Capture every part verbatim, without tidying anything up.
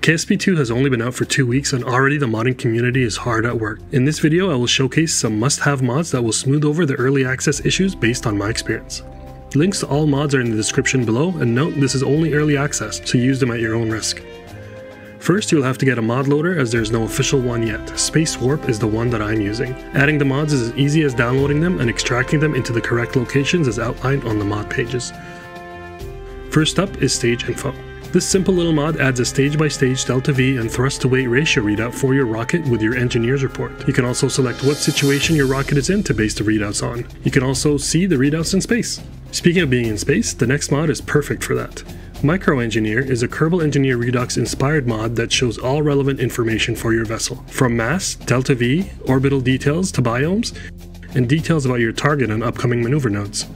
K S P two has only been out for two weeks and already the modding community is hard at work. In this video I will showcase some must-have mods that will smooth over the early access issues based on my experience. Links to all mods are in the description below, and note this is only early access, so use them at your own risk. First, you'll have to get a mod loader as there is no official one yet. Space Warp is the one that I'm using. Adding the mods is as easy as downloading them and extracting them into the correct locations as outlined on the mod pages. First up is Stage Info. This simple little mod adds a stage-by-stage delta-v and thrust-to-weight ratio readout for your rocket with your engineer's report. You can also select what situation your rocket is in to base the readouts on. You can also see the readouts in space. Speaking of being in space, the next mod is perfect for that. Micro Engineer is a Kerbal Engineer Redux inspired mod that shows all relevant information for your vessel, from mass, delta-v, orbital details to biomes, and details about your target and upcoming maneuver nodes.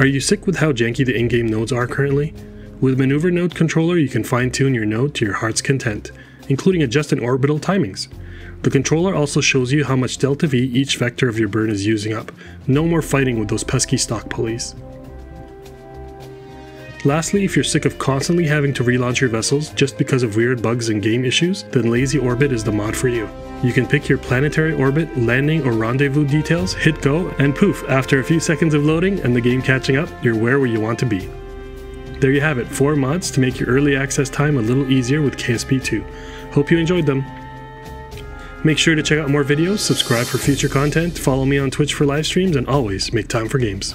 Are you sick with how janky the in-game nodes are currently? With Maneuver Node Controller, you can fine-tune your node to your heart's content, including adjusting orbital timings. The controller also shows you how much delta-v each vector of your burn is using up. No more fighting with those pesky stock pulleys. Lastly, if you're sick of constantly having to relaunch your vessels just because of weird bugs and game issues, then Lazy Orbit is the mod for you. You can pick your planetary orbit, landing or rendezvous details, hit go, and poof, after a few seconds of loading and the game catching up, you're where you want to be. There you have it, four mods to make your early access time a little easier with K S P two. Hope you enjoyed them. Make sure to check out more videos, subscribe for future content, follow me on Twitch for live streams, and always make time for games.